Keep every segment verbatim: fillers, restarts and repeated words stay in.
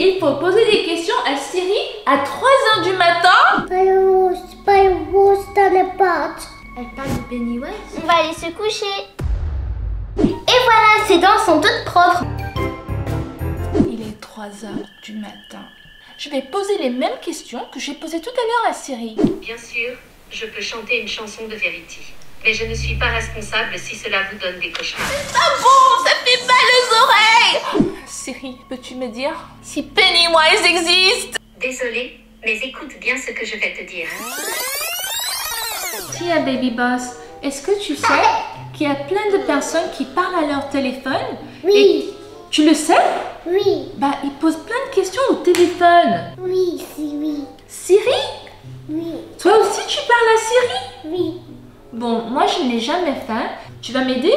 Il faut poser des questions à Siri à trois heures du matin. Elle parle de Pennywise. On va aller se coucher. Et voilà, ses dents sont toutes propres. Il est trois heures du matin. Je vais poser les mêmes questions que j'ai posées tout à l'heure à Siri. Bien sûr, je peux chanter une chanson de Verity. Mais je ne suis pas responsable si cela vous donne des cauchemars. C'est pas bon, ça fait mal aux oreilles. Siri, peux-tu me dire si Pennywise existe? Désolée, mais écoute bien ce que je vais te dire. Thea Baby Boss, est-ce que tu sais qu'il y a plein de personnes qui parlent à leur téléphone? Oui. Et tu le sais? Oui. Bah, ils posent plein de questions au téléphone. Oui, Siri. Siri? Oui. Toi aussi, tu parles à Siri? Oui. Bon, moi je ne l'ai jamais fait. Tu vas m'aider?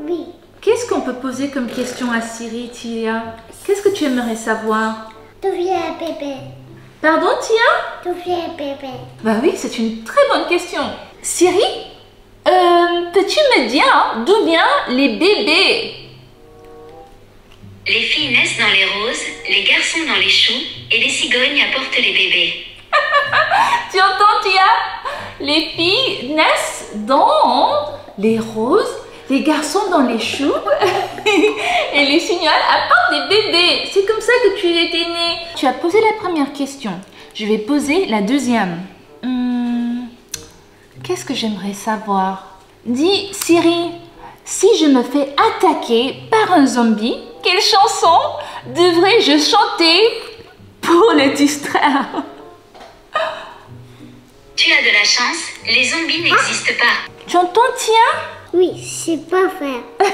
Oui. Qu'est-ce qu'on peut poser comme question à Siri, Thea? Qu'est-ce que tu aimerais savoir? D'où vient un bébé? Pardon, Thea? D'où vient un bébé? Bah oui, c'est une très bonne question. Siri, euh, peux-tu me dire d'où viennent les bébés? Les filles naissent dans les roses, les garçons dans les choux et les cigognes apportent les bébés. Tu entends, Thea? Les filles naissent dans les roses, les garçons dans les choux et les cigognes apportent des bébés. C'est comme ça que tu étais née. Tu as posé la première question. Je vais poser la deuxième. Hum, qu'est-ce que j'aimerais savoir? Dis, Siri, si je me fais attaquer par un zombie, quelle chanson devrais-je chanter pour le distraire? Tu as de la chance, les zombies n'existent pas. Tu entends, Thea? Oui, je sais pas faire.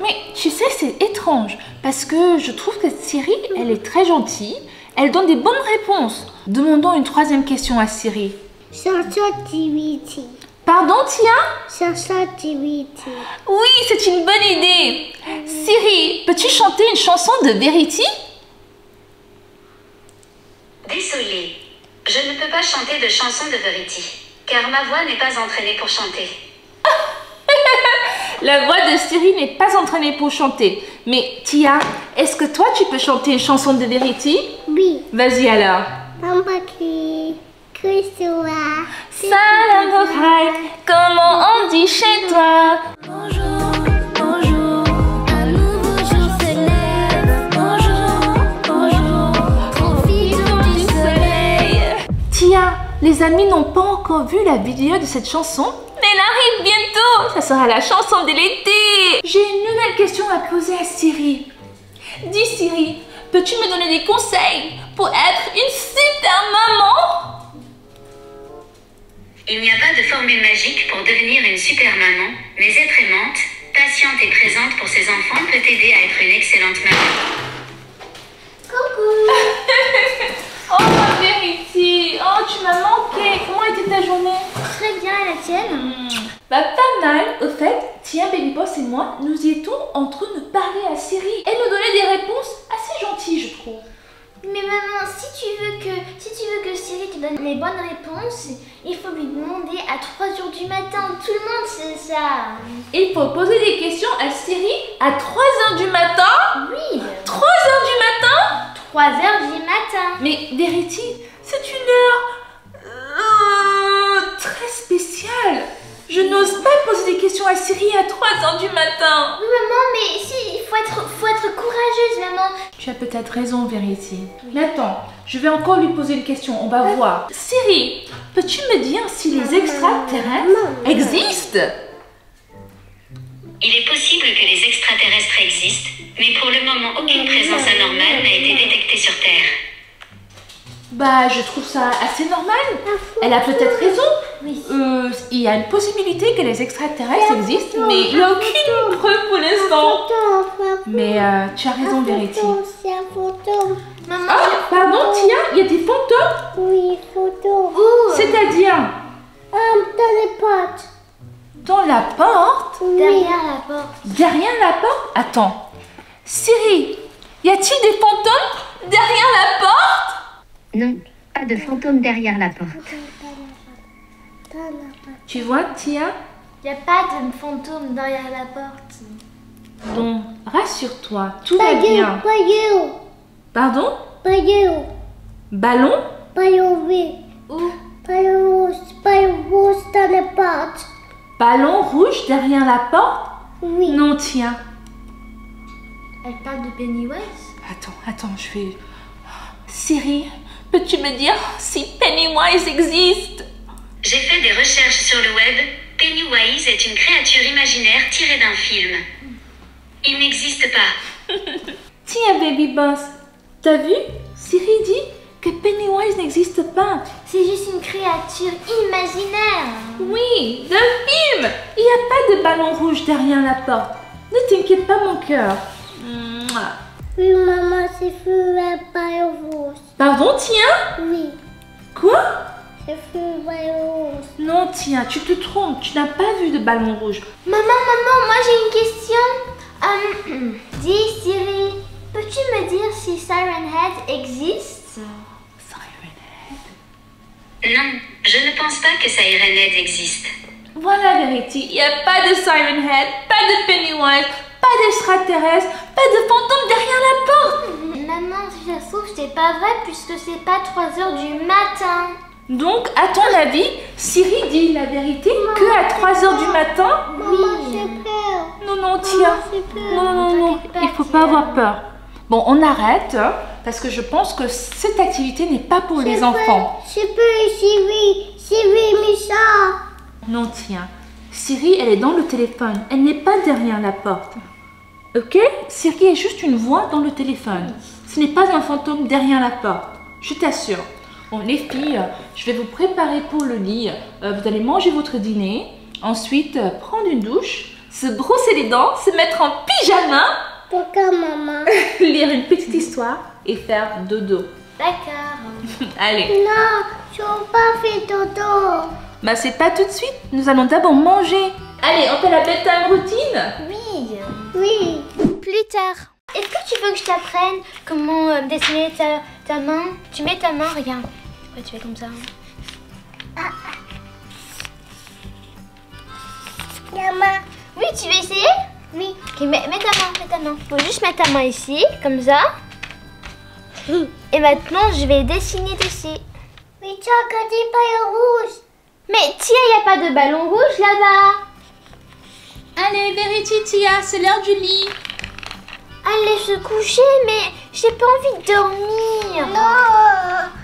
Mais tu sais, c'est étrange parce que je trouve que Siri, elle est très gentille. Elle donne des bonnes réponses. Demandons une troisième question à Siri. Pardon, Thea? Oui, c'est une bonne idée. Siri, peux-tu chanter une chanson de Verity? Désolée. Je ne peux pas chanter de chanson de Verity, car ma voix n'est pas entraînée pour chanter. La voix de Siri n'est pas entraînée pour chanter. Mais Thea, est-ce que toi tu peux chanter une chanson de Verity? Oui. Vas-y alors. Salam alaikum, comment on dit chez toi? Bonjour. Les amis n'ont pas encore vu la vidéo de cette chanson, mais elle arrive bientôt. Ça sera la chanson de l'été. J'ai une nouvelle question à poser à Siri. Dis Siri, peux-tu me donner des conseils pour être une super maman? Il n'y a pas de formule magique pour devenir une super maman, mais être aimante, patiente et présente pour ses enfants peut t'aider à être une excellente maman. Bah, pas mal. Au fait, Thea Baby Boss et moi, nous étions en train de parler à Siri et nous donner des réponses assez gentilles, je trouve. Mais maman, si tu veux que, si tu veux que Siri te donne les bonnes réponses, il faut lui demander à trois heures du matin. Tout le monde sait ça. Il faut poser des questions à Siri à trois heures du matin? Oui. trois heures du matin? trois heures du matin. Mais Verity, c'est une heure... très spécial. Je n'ose pas poser des questions à Siri à trois heures du matin. Oui, maman, mais si, il faut être, faut être courageuse, maman. Tu as peut-être raison, Verity. Oui. Attends, je vais encore lui poser une question, on va ah. voir. Siri, peux-tu me dire si les extraterrestres existent? Il est possible que les extraterrestres existent, mais pour le moment, aucune présence anormale n'a été détectée sur Terre. Bah, je trouve ça assez normal. Elle a peut-être raison. Oui. Euh, il y a une possibilité que les extraterrestres existent, mais il n'y a aucune preuve pour l'instant. Mais euh, tu as raison, Verity. Maman, oh, pardon, Thea, il y a des fantômes? Oui, fantômes. Oh. C'est-à-dire? Um, dans les portes. Dans la porte? Oui. Derrière la porte. Derrière la porte? Attends. Siri, y a-t-il des fantômes derrière la porte? Non, pas de fantôme derrière la porte. Tu vois, Thea? Il n'y a pas de fantôme derrière la porte. Donc, rassure-toi, tout va bien. Ballon. Pardon? Ballon. Ballon? Ballon, oui. Où? Ballon rouge, ballon rouge dans la porte. Ballon rouge derrière la porte? Oui. Non, tiens. Elle parle de Pennywise? Attends, attends, je vais... Siri, peux-tu me dire si Pennywise existe? J'ai fait des recherches sur le web. Pennywise est une créature imaginaire tirée d'un film. Il n'existe pas. Tiens, Baby Boss, t'as vu? Siri dit que Pennywise n'existe pas. C'est juste une créature imaginaire. Oui, d'un film. Il n'y a pas de ballon rouge derrière la porte. Ne t'inquiète pas, mon cœur. Oui, maman, c'est feu à ballon rouge. Pardon, tiens? Oui. Quoi? C'est feu à ballon rouge. Non, tiens, tu te trompes. Tu n'as pas vu de ballon rouge. Maman, maman, moi j'ai une question. Um, dis, Siri, peux-tu me dire si Siren Head existe? Siren Head? Non, je ne pense pas que Siren Head existe. Voilà, Verity, il n'y a pas de Siren Head, pas de Pennywise, pas d'extraterrestre, pas de fantôme derrière la porte. Maman, si ça se trouve, c'est pas vrai puisque c'est pas trois heures du matin. Donc, à ton avis, Siri dit la vérité maman, que à trois heures du matin? Oui. Maman, non, non, Tia. Non, non, non, non. Il ne faut pas avoir peur. Bon, on arrête parce que je pense que cette activité n'est pas pour les enfants. Je peux, Siri. Siri, mais ça. Non, tiens. Siri, elle est dans le téléphone. Elle n'est pas derrière la porte. Ok? Siri est juste une voix dans le téléphone. Ce n'est pas un fantôme derrière la porte. Je t'assure. Bon, les filles, je vais vous préparer pour le lit. Vous allez manger votre dîner. Ensuite, prendre une douche. Se brosser les dents, se mettre en pyjama. Pourquoi, maman? Lire une petite histoire et faire dodo. D'accord. Allez. Non, je n'ai pas fait dodo. Bah, c'est pas tout de suite. Nous allons d'abord manger. Allez, on fait la bedtime routine? Oui. Oui. Plus tard. Est-ce que tu veux que je t'apprenne comment euh, dessiner ta, ta main? Tu mets ta main, regarde. Ouais, tu fais comme ça. Hein? Ah. La main. Oui, tu veux essayer? Oui. Ok, mets, mets ta main, mets ta main. Faut juste mettre ta main ici, comme ça. Et maintenant, je vais dessiner dessus. Mais tu as regardé le ballon rouge. Mais Tia, il n'y a pas de ballon rouge là-bas. Allez, Verity, Tia, c'est l'heure du lit. Allez se coucher, mais j'ai pas envie de dormir. Non.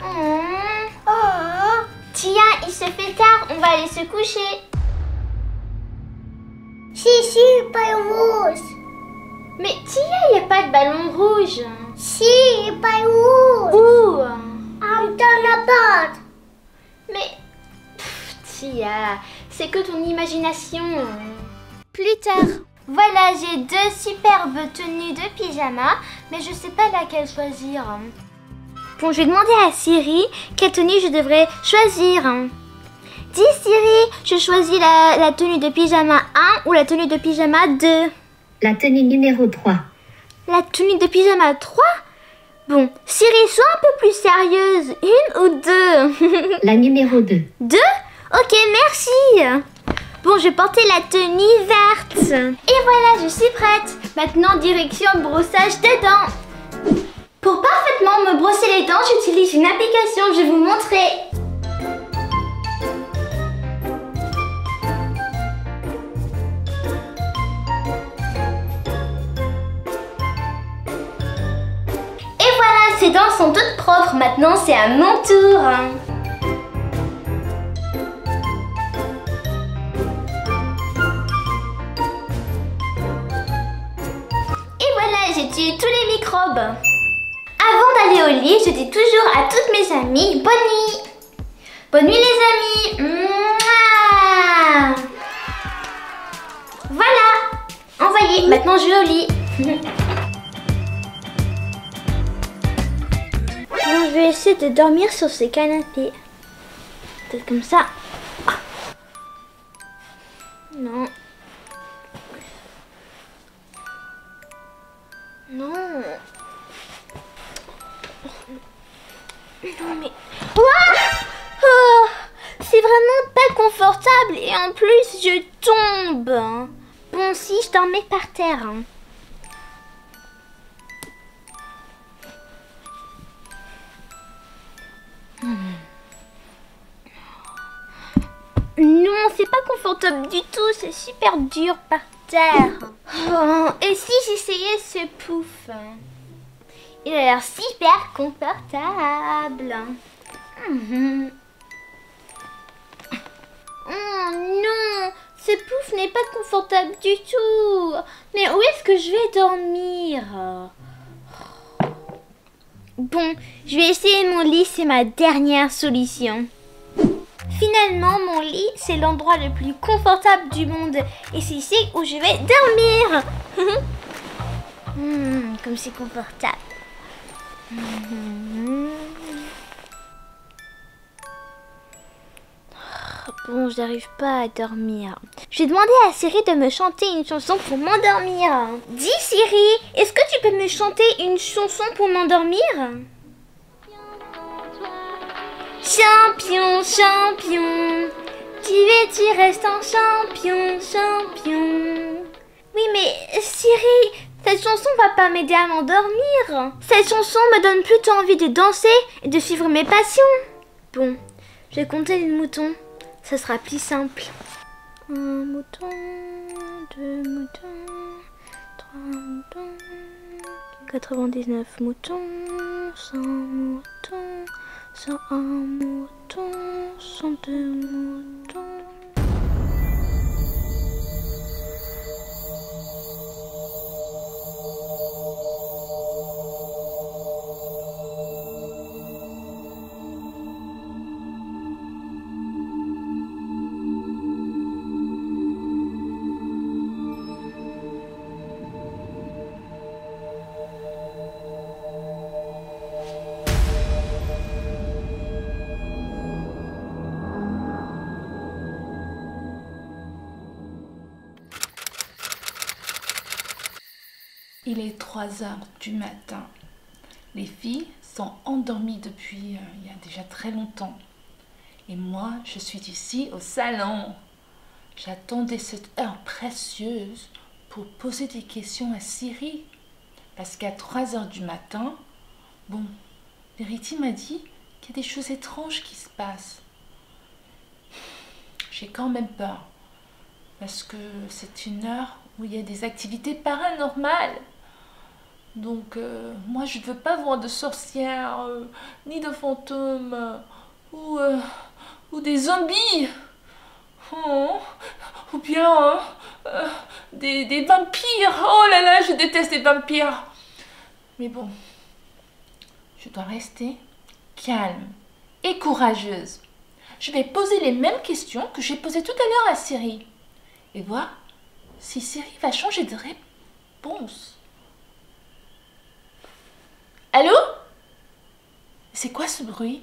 Mmh. Oh. Tia, il se fait tard, on va aller se coucher. Si, si, le ballon rouge. Mais Tia, il n'y a pas de ballon rouge. Si, le ballon rouge. Où? Dans la porte. Mais, pff, Tia, c'est que ton imagination. Plus tard. Voilà, j'ai deux superbes tenues de pyjama, mais je ne sais pas laquelle choisir. Bon, je vais demander à Siri quelle tenue je devrais choisir. Dis Siri, je choisis la, la tenue de pyjama un ou la tenue de pyjama deux. La tenue numéro trois. La tenue de pyjama trois? Bon, Siri, sois un peu plus sérieuse. Une ou deux? La numéro deux. deux? Ok, merci. Bon, je vais porter la tenue verte. Et voilà, je suis prête. Maintenant, direction brossage des dents. Pour parfaitement me brosser les dents, j'utilise une application, je vais vous montrer. Ses dents sont toutes propres, maintenant c'est à mon tour. Et voilà, j'ai tué tous les microbes. Avant d'aller au lit, je dis toujours à toutes mes amies, bonne nuit. Bonne nuit les amis. Mouah. Voilà, envoyé, maintenant je vais au lit. Je vais essayer de dormir sur ce canapé. Peut-être comme ça. Ah. Non. Non. Non mais... Oh, c'est vraiment pas confortable et en plus je tombe. Bon si je dormais par terre. c'est pas confortable du tout, c'est super dur par terre. Oh, et si j'essayais ce pouf? Il a l'air super confortable. Mmh. Oh non, ce pouf n'est pas confortable du tout. Mais où est-ce que je vais dormir? Bon, je vais essayer mon lit, c'est ma dernière solution. Finalement, mon lit, c'est l'endroit le plus confortable du monde. Et c'est ici où je vais dormir. Mmh, comme c'est confortable. Mmh. Bon, j'arrive pas à dormir. J'ai demandé à Siri de me chanter une chanson pour m'endormir. Dis Siri, est-ce que tu peux me chanter une chanson pour m'endormir? Champion, champion, tu es, tu restes un champion, champion. Oui, mais Siri, cette chanson va pas m'aider à m'endormir. Cette chanson me donne plutôt envie de danser et de suivre mes passions. Bon, je vais compter les moutons. Ça sera plus simple. Un mouton, deux moutons, trois moutons, quatre-vingt-dix-neuf moutons, cent moutons, cent un moutons, cent deux moutons. Il est trois heures du matin. Les filles sont endormies depuis euh, il y a déjà très longtemps. Et moi, je suis ici au salon. J'attendais cette heure précieuse pour poser des questions à Siri. Parce qu'à trois heures du matin, bon, Verity m'a dit qu'il y a des choses étranges qui se passent. J'ai quand même peur. Parce que c'est une heure où il y a des activités paranormales. Donc, euh, moi, je ne veux pas voir de sorcières, euh, ni de fantômes, euh, ou, euh, ou des zombies, oh, ou bien euh, euh, des, des vampires. Oh là là, je déteste les vampires. Mais bon, je dois rester calme et courageuse. Je vais poser les mêmes questions que j'ai posées tout à l'heure à Siri et voir si Siri va changer de réponse. Allô? C'est quoi ce bruit?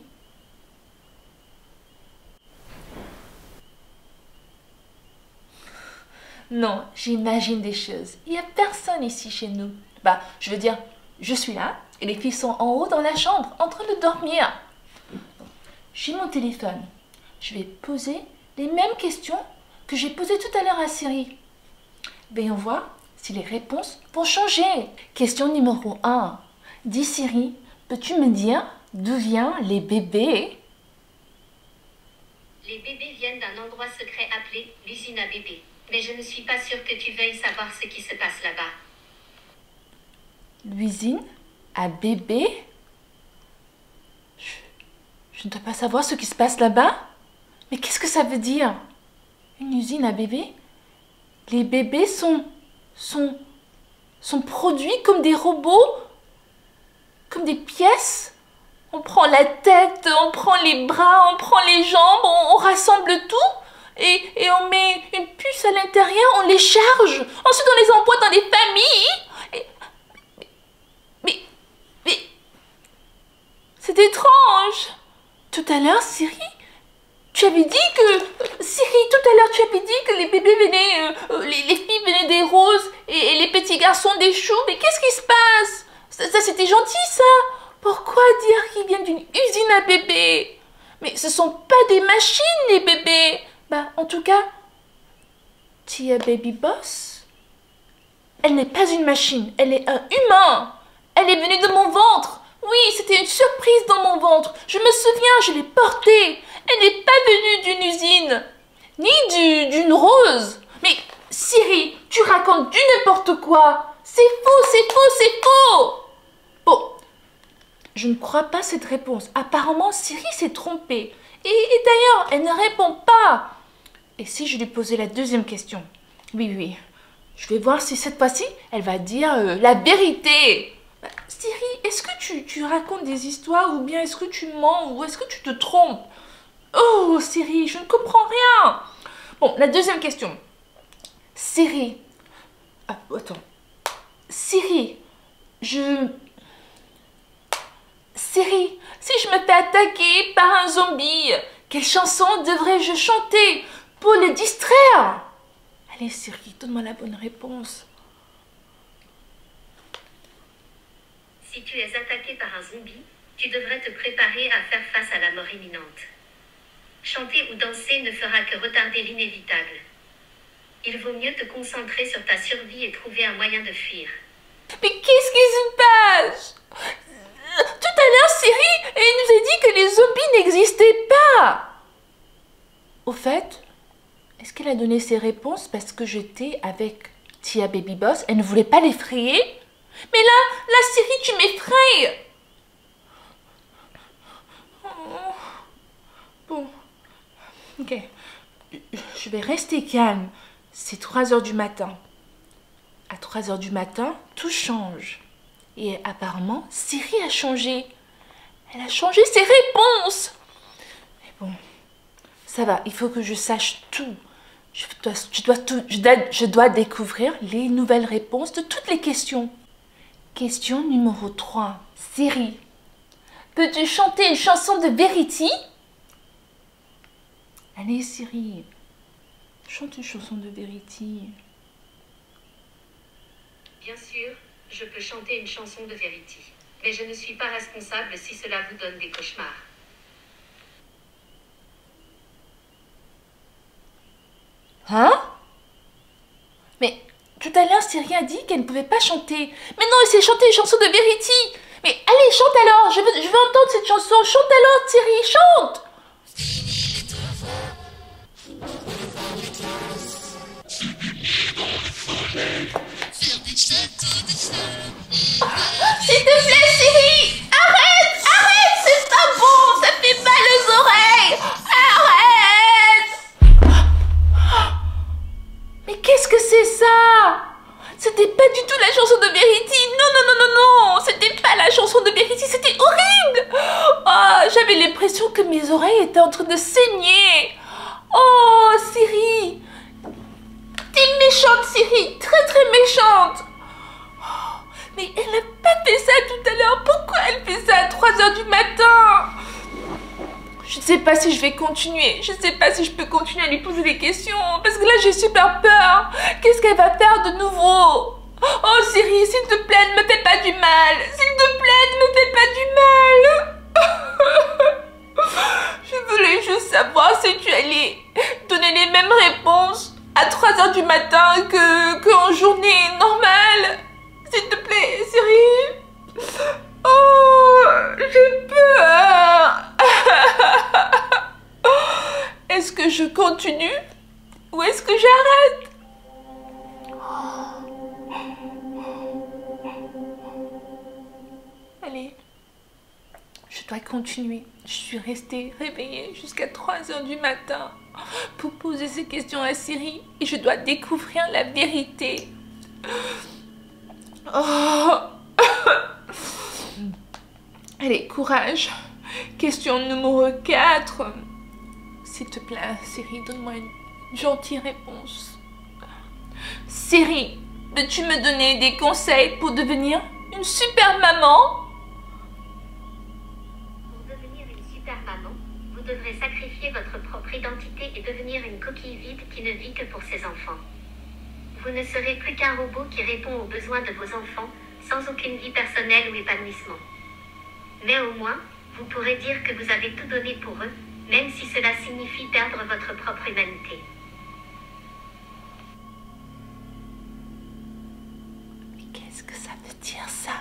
Non, j'imagine des choses. Il n'y a personne ici chez nous. Bah, je veux dire, je suis là et les filles sont en haut dans la chambre, en train de dormir. J'ai mon téléphone. Je vais poser les mêmes questions que j'ai posées tout à l'heure à Siri. Voyons voir si les réponses vont changer. Question numéro un. Dis Siri, peux-tu me dire d'où viennent les bébés? Les bébés viennent d'un endroit secret appelé l'usine à bébés. Mais je ne suis pas sûre que tu veuilles savoir ce qui se passe là-bas. L'usine à bébés? Je, je ne dois pas savoir ce qui se passe là-bas? Mais qu'est-ce que ça veut dire? Une usine à bébés? Les bébés sont, sont, sont produits comme des robots, comme des pièces. On prend la tête, on prend les bras, on prend les jambes, on, on rassemble tout et, et on met une puce à l'intérieur, on les charge. Ensuite, on les envoie dans des familles. Et, mais, mais, c'est étrange. Tout à l'heure, Siri, tu avais dit que, Siri, tout à l'heure, tu avais dit que les bébés venaient, euh, les, les filles venaient des roses et, et les petits garçons des choux. Mais qu'est-ce qui se passe? Ça, ça c'était gentil, ça. Pourquoi dire qu'ils viennent d'une usine à bébés? Mais ce sont pas des machines, les bébés. Bah, en tout cas, Thea Baby Boss, elle n'est pas une machine, elle est un humain. Elle est venue de mon ventre. Oui, c'était une surprise dans mon ventre. Je me souviens, je l'ai portée. Elle n'est pas venue d'une usine. ni d'une rose. Mais Siri, tu racontes du n'importe quoi. C'est faux, c'est faux, c'est faux. Bon, je ne crois pas cette réponse. Apparemment, Siri s'est trompée. Et, et d'ailleurs, elle ne répond pas. Et si je lui posais la deuxième question? Oui, oui. Je vais voir si cette fois-ci, elle va dire euh, la vérité. Bah, Siri, est-ce que tu, tu racontes des histoires ou bien est-ce que tu mens ou est-ce que tu te trompes? Oh, Siri, je ne comprends rien. Bon, la deuxième question. Siri. Ah, attends. Siri, je... Siri, si je me fais attaquer par un zombie, quelle chanson devrais-je chanter pour le distraire? Allez Siri, donne-moi la bonne réponse. Si tu es attaqué par un zombie, tu devrais te préparer à faire face à la mort imminente. Chanter ou danser ne fera que retarder l'inévitable. Il vaut mieux te concentrer sur ta survie et trouver un moyen de fuir. Mais qu'est-ce qui se passe? Tout à l'heure Siri, elle nous a dit que les zombies n'existaient pas. Au fait... Est-ce qu'elle a donné ses réponses parce que j'étais avec Thea Baby Boss? Elle ne voulait pas l'effrayer? Mais là, là, Siri, tu m'effrayes! Oh. Bon. Ok. Je vais rester calme. C'est trois heures du matin. À trois heures du matin, tout change. Et apparemment, Siri a changé. Elle a changé ses réponses. Mais bon. Ça va, il faut que je sache tout. Je dois, je dois, tout, je dois, je dois découvrir les nouvelles réponses de toutes les questions. Question numéro trois. Siri, peux-tu chanter une chanson de Verity? Allez Siri, chante une chanson de Verity. Bien sûr, je peux chanter une chanson de Verity. Mais je ne suis pas responsable si cela vous donne des cauchemars. Hein? Mais tout à l'heure, Siri a dit qu'elle ne pouvait pas chanter. Mais non, elle s'est chantée une chanson de Verity. Mais allez, chante alors. Je veux, je veux entendre cette chanson. Chante alors, Siri, chante. S'il te plaît, Siri, arrête, arrête, c'est pas bon. Ça fait mal aux oreilles. Arrête. Qu'est-ce que c'est ça? C'était pas du tout la chanson de Verity. Non, non, non, non, non. C'était pas la chanson de Verity. C'était horrible. Oh, j'avais l'impression que mes oreilles étaient en train de saigner. Oh, Siri. T'es méchante, Siri. Très, très méchante. Oh, mais elle n'a pas fait ça tout à l'heure. Pourquoi elle fait ça à trois heures du matin? Je ne sais pas si je vais continuer. Je ne sais pas si je peux continuer à lui poser des questions. Parce que là, j'ai super peur. Qu'est-ce qu'elle va faire de nouveau? Oh, Siri, s'il te plaît, ne me fais pas du mal. S'il te plaît, ne me fais pas du mal. Je voulais juste savoir si tu allais donner les mêmes réponses à trois heures du matin que, que en journée normale. S'il te plaît, Siri. Oh, j'ai peur. Est-ce que je continue ou est-ce que j'arrête? Allez, je dois continuer. Je suis restée réveillée jusqu'à trois heures du matin pour poser ces questions à Siri et je dois découvrir la vérité. Oh. Allez, courage. Question numéro quatre. S'il te plaît, Siri, donne-moi une gentille réponse. Siri, peux-tu me donner des conseils pour devenir une super maman? Pour devenir une super maman, vous devrez sacrifier votre propre identité et devenir une coquille vide qui ne vit que pour ses enfants. Vous ne serez plus qu'un robot qui répond aux besoins de vos enfants, sans aucune vie personnelle ou épanouissement. Mais au moins, vous pourrez dire que vous avez tout donné pour eux, même si cela signifie perdre votre propre humanité. Mais qu'est-ce que ça veut dire ça?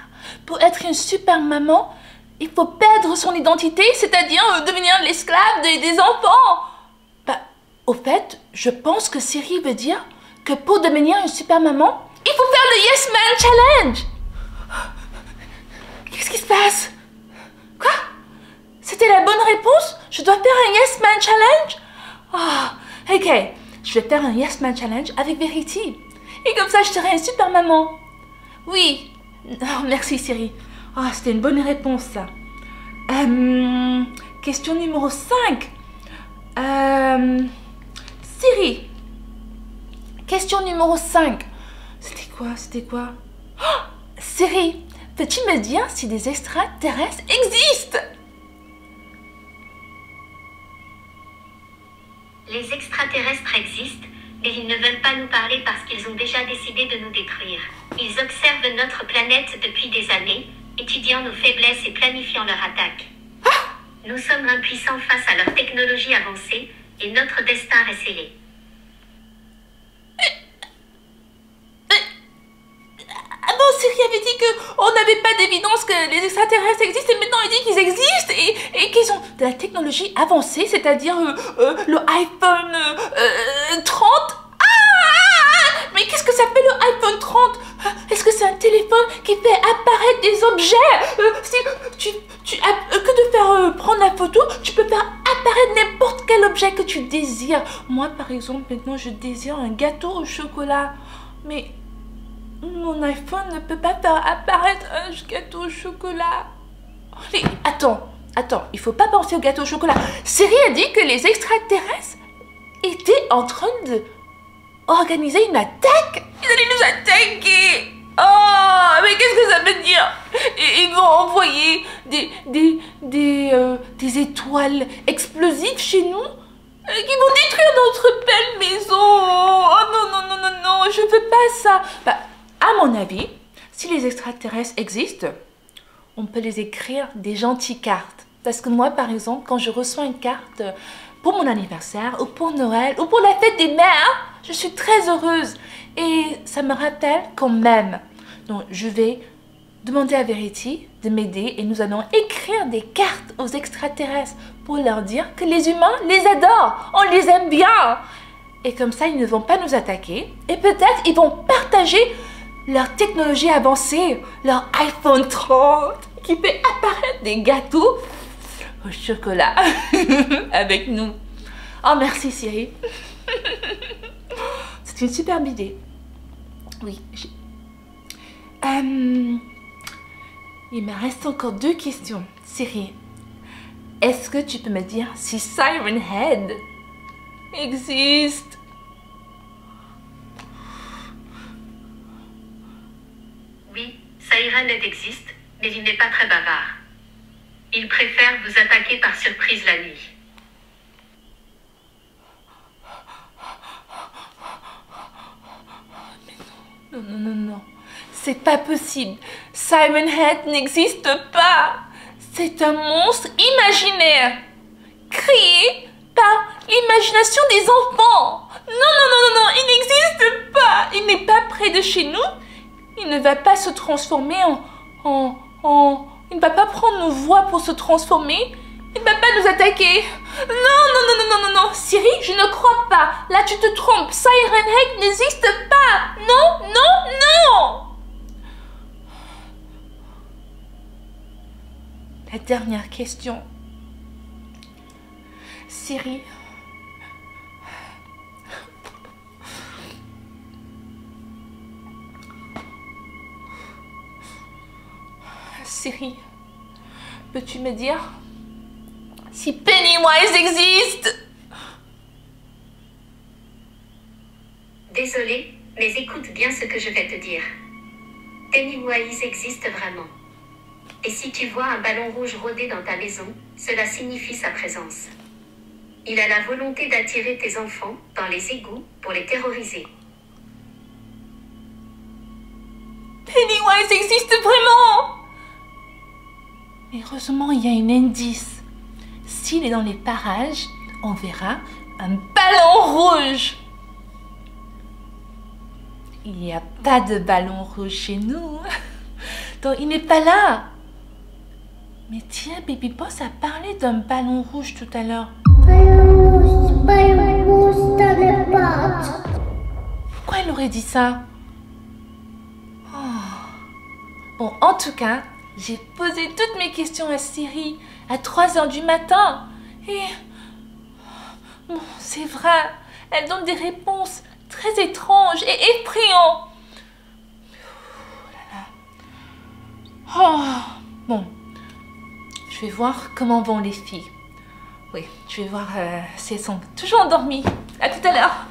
Pour être une super maman, il faut perdre son identité, c'est-à-dire devenir l'esclave des, des enfants. Bah, Au fait, je pense que Siri veut dire que pour devenir une super maman, il faut faire le Yes Man Challenge. Qu'est-ce qui se passe? Quoi? C'était la bonne réponse? Je dois faire un Yes Man Challenge? Oh, ok, je vais faire un Yes Man Challenge avec Verity. Et comme ça, je serai une super maman. Oui. Oh, merci Siri. Oh, c'était une bonne réponse ça. Euh, question numéro cinq. Euh, Siri. Question numéro cinq. C'était quoi? C'était quoi? Oh, Siri, peux-tu me dire si des extraterrestres existent? Les extraterrestres existent, mais ils ne veulent pas nous parler parce qu'ils ont déjà décidé de nous détruire. Ils observent notre planète depuis des années, étudiant nos faiblesses et planifiant leur attaque. Ah! Nous sommes impuissants face à leur technologie avancée et notre destin est scellé. Ah bon, Siri avait dit qu'on n'avait pas d'évidence que les extraterrestres existent et maintenant il dit qu'ils existent et, et qu'ils ont de la technologie avancée, c'est-à-dire euh, euh, le iPhone euh, euh, trente. Mais qu'est-ce que ça fait le iPhone trente? Est-ce que c'est un téléphone qui fait apparaître des objets? euh, Si tu, tu euh, que de faire euh, prendre la photo, tu peux faire apparaître n'importe quel objet que tu désires. Moi, par exemple, maintenant, je désire un gâteau au chocolat. Mais mon iPhone ne peut pas faire apparaître un gâteau au chocolat. Et, attends, attends, il faut pas penser au gâteau au chocolat. Siri a dit que les extraterrestres étaient en train de organiser une attaque? Ils allaient nous attaquer! Oh, mais qu'est-ce que ça veut dire? Ils vont envoyer des, des, des, euh, des étoiles explosives chez nous qui vont détruire notre belle maison! Oh non, non, non, non, non, je veux pas ça! Bah, à mon avis, si les extraterrestres existent, on peut les écrire des gentilles cartes. Parce que moi, par exemple, quand je reçois une carte pour mon anniversaire, ou pour Noël, ou pour la fête des mères, je suis très heureuse et ça me rappelle quand même. Donc je vais demander à Verity de m'aider et nous allons écrire des cartes aux extraterrestres pour leur dire que les humains les adorent, on les aime bien. Et comme ça, ils ne vont pas nous attaquer et peut-être ils vont partager leur technologie avancée, leur iPhone trente qui fait apparaître des gâteaux au chocolat avec nous. Oh merci Siri. C'est une superbe idée. Oui. Euh, il me reste encore deux questions. Siri, est-ce que tu peux me dire si Siren Head existe? Oui, Siren Head existe, mais il n'est pas très bavard. Il préfère vous attaquer par surprise la nuit. Non, non, non, non, c'est pas possible. Siren Head n'existe pas. C'est un monstre imaginaire, créé par l'imagination des enfants. Non, non, non, non, non, il n'existe pas. Il n'est pas près de chez nous. Il ne va pas se transformer en... en, en... Il ne va pas prendre nos voix pour se transformer. Il ne va pas nous attaquer. Non, non, non, non, non, non, non. Siri, je ne crois pas. Là, tu te trompes. Siren Head n'existe pas. Non, non, non. La dernière question. Siri. Siri, peux-tu me dire si Pennywise existe? Désolée, mais écoute bien ce que je vais te dire. Pennywise existe vraiment. Et si tu vois un ballon rouge rôder dans ta maison, cela signifie sa présence. Il a la volonté d'attirer tes enfants dans les égouts pour les terroriser. Pennywise existe vraiment! Mais heureusement, il y a un indice. S'il est dans les parages, on verra un ballon rouge. Il n'y a pas de ballon rouge chez nous. Donc il n'est pas là. Mais tiens, Baby Boss a parlé d'un ballon rouge tout à l'heure. Ballon rouge, ballon rouge. juste dans les pattes. Pourquoi elle aurait dit ça? Oh. Bon, en tout cas, j'ai posé toutes mes questions à Siri à trois heures du matin. Et... Bon, c'est vrai, elle donne des réponses très étranges et effrayantes. Oh là là. Oh. Bon, je vais voir comment vont les filles. Oui, je vais voir euh, si elles sont toujours endormies. À tout à l'heure.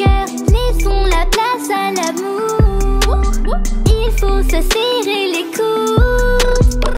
Laissons la place à l'amour. Il faut se serrer les coudes.